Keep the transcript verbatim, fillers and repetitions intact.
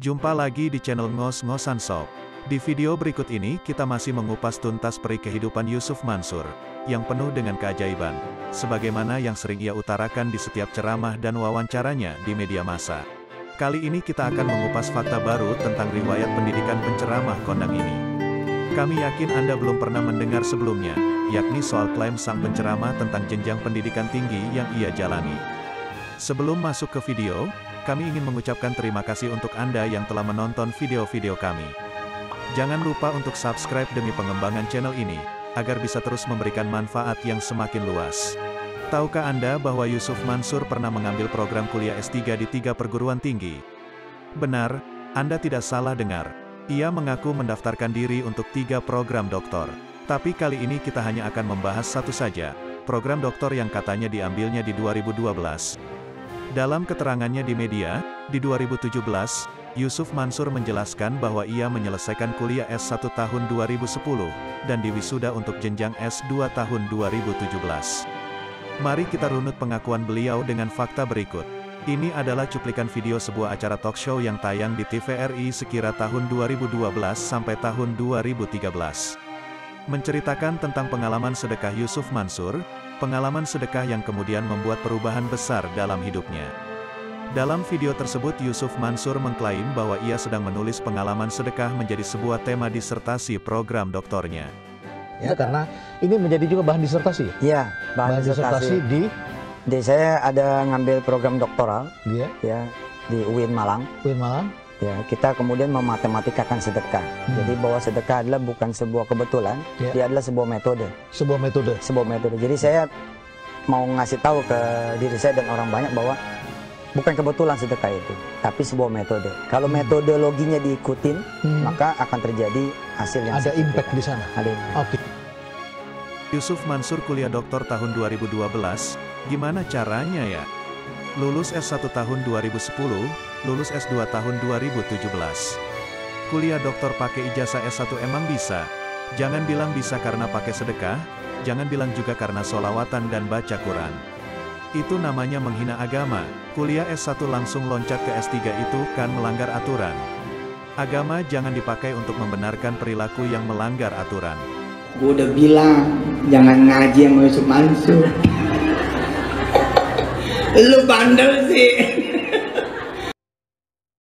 Jumpa lagi di channel Ngos-Ngosan Sob. Di video berikut ini kita masih mengupas tuntas peri kehidupan Yusuf Mansur, yang penuh dengan keajaiban, sebagaimana yang sering ia utarakan di setiap ceramah dan wawancaranya di media massa. Kali ini kita akan mengupas fakta baru tentang riwayat pendidikan penceramah kondang ini. Kami yakin Anda belum pernah mendengar sebelumnya, yakni soal klaim sang penceramah tentang jenjang pendidikan tinggi yang ia jalani. Sebelum masuk ke video, kami ingin mengucapkan terima kasih untuk Anda yang telah menonton video-video kami. Jangan lupa untuk subscribe demi pengembangan channel ini, agar bisa terus memberikan manfaat yang semakin luas. Tahukah Anda bahwa Yusuf Mansur pernah mengambil program kuliah S tiga di tiga perguruan tinggi? Benar, Anda tidak salah dengar. Ia mengaku mendaftarkan diri untuk tiga program doktor. Tapi kali ini kita hanya akan membahas satu saja, program doktor yang katanya diambilnya di dua ribu dua belas. Dalam keterangannya di media, di dua ribu tujuh belas, Yusuf Mansur menjelaskan bahwa ia menyelesaikan kuliah S satu tahun dua ribu sepuluh, dan diwisuda untuk jenjang S dua tahun dua ribu tujuh belas. Mari kita runut pengakuan beliau dengan fakta berikut. Ini adalah cuplikan video sebuah acara talk show yang tayang di T V R I sekira tahun dua ribu dua belas sampai tahun dua ribu tiga belas. Menceritakan tentang pengalaman sedekah Yusuf Mansur, pengalaman sedekah yang kemudian membuat perubahan besar dalam hidupnya. Dalam video tersebut Yusuf Mansur mengklaim bahwa ia sedang menulis pengalaman sedekah menjadi sebuah tema disertasi program doktornya. Ya, karena ini menjadi juga bahan disertasi. Iya, bahan, bahan disertasi. disertasi di di saya ada ngambil program doktoral. Iya. Ya, di U I N Malang. U I N Malang. Ya, kita kemudian mematematikakan sedekah. Hmm. Jadi bahwa sedekah adalah bukan sebuah kebetulan, yeah. Dia adalah sebuah metode. Sebuah metode. Sebuah metode. Jadi hmm. saya mau ngasih tahu ke diri saya dan orang banyak bahwa bukan kebetulan sedekah itu, tapi sebuah metode. Kalau hmm. metodologinya diikutin, hmm. maka akan terjadi hasil yang ada impact di sana. Ada impact. Okay. Yusuf Mansur kuliah doktor tahun dua ribu dua belas, gimana caranya ya? Lulus S satu tahun dua ribu sepuluh, lulus S dua tahun dua ribu tujuh belas. Kuliah doktor pakai ijazah S satu emang bisa. Jangan bilang bisa karena pakai sedekah, jangan bilang juga karena solawatan dan baca Quran. Itu namanya menghina agama. Kuliah S satu langsung loncat ke S tiga itu kan melanggar aturan. Agama jangan dipakai untuk membenarkan perilaku yang melanggar aturan. Gue udah bilang, jangan ngaji yang Yusuf Mansur. Lu bandel sih.